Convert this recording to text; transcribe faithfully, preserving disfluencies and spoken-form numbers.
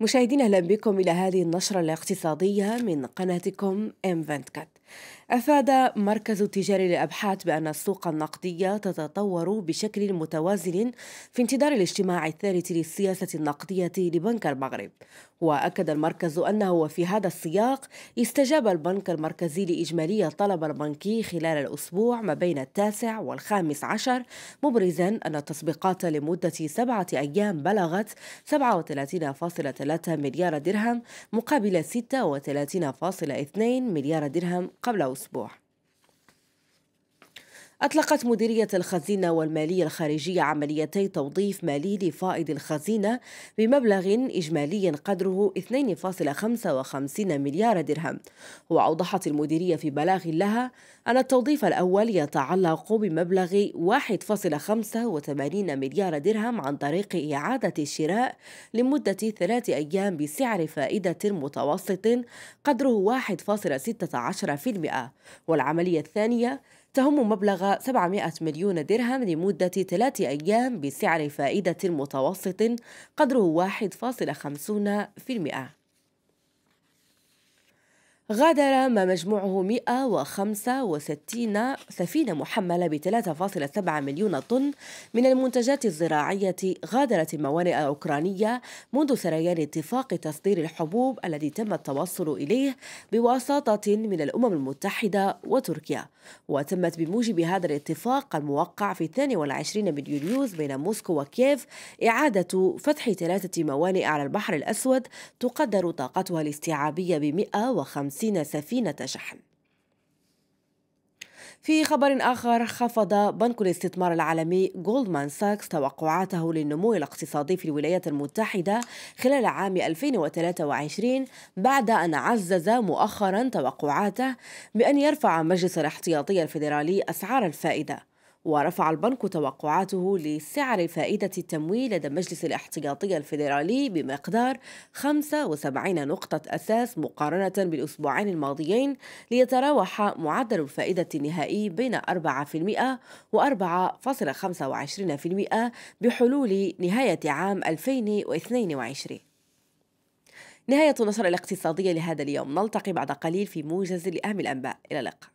مشاهدينا، أهلا بكم إلى هذه النشرة الاقتصادية من قناتكم إم توينتي تي في. أفاد مركز التجاري للأبحاث بأن السوق النقدية تتطور بشكل متوازن في انتظار الاجتماع الثالث للسياسة النقدية لبنك المغرب. وأكد المركز أنه في هذا السياق استجاب البنك المركزي لإجمالي الطلب البنكي خلال الأسبوع ما بين التاسع والخامس عشر، مبرزا أن التسبيقات لمدة سبعة أيام بلغت سبعة وثلاثين فاصلة ثلاثة مليار درهم مقابل ستة وثلاثين فاصلة اثنين مليار درهم قبل أسبوع. أطلقت مديرية الخزينة والمالية الخارجية عمليتي توظيف مالي لفائض الخزينة بمبلغ إجمالي قدره اثنين فاصلة خمسة وخمسين مليار درهم. وأوضحت المديرية في بلاغ لها أن التوظيف الأول يتعلق بمبلغ واحد فاصلة خمسة وثمانين مليار درهم عن طريق إعادة الشراء لمدة ثلاث أيام بسعر فائدة متوسط قدره واحد فاصلة ستة عشر بالمئة، والعملية الثانية تهم مبلغ سبعمائة مليون درهم لمدة ثلاث أيام بسعر فائدة متوسط قدره واحد فاصلة خمسين بالمئة. غادر ما مجموعه مئة وخمسة وستين سفينة محملة ب ثلاثة فاصلة سبعة مليون طن من المنتجات الزراعية غادرت الموانئ الأوكرانية منذ سريان اتفاق تصدير الحبوب الذي تم التوصل إليه بواسطة من الأمم المتحدة وتركيا. وتمت بموجب هذا الاتفاق الموقع في اثنين وعشرين من يوليوز بين موسكو وكييف إعادة فتح ثلاثة موانئ على البحر الأسود تقدر طاقتها الاستيعابية ب مئة وخمسين سفينة شحن. في خبر آخر، خفض بنك الاستثمار العالمي جولدمان ساكس توقعاته للنمو الاقتصادي في الولايات المتحدة خلال عام ألفين وثلاثة وعشرين بعد أن عزز مؤخرا توقعاته بأن يرفع مجلس الاحتياطي الفيدرالي أسعار الفائدة. ورفع البنك توقعاته لسعر فائدة التمويل لدى مجلس الاحتياطي الفيدرالي بمقدار خمسة وسبعين نقطة أساس مقارنة بالأسبوعين الماضيين، ليتراوح معدل الفائدة النهائي بين أربعة بالمئة و أربعة فاصلة خمسة وعشرين بالمئة بحلول نهاية عام ألفين واثنين وعشرين. نهاية النشرة الاقتصادية لهذا اليوم، نلتقي بعد قليل في موجز لأهم الأنباء. إلى اللقاء.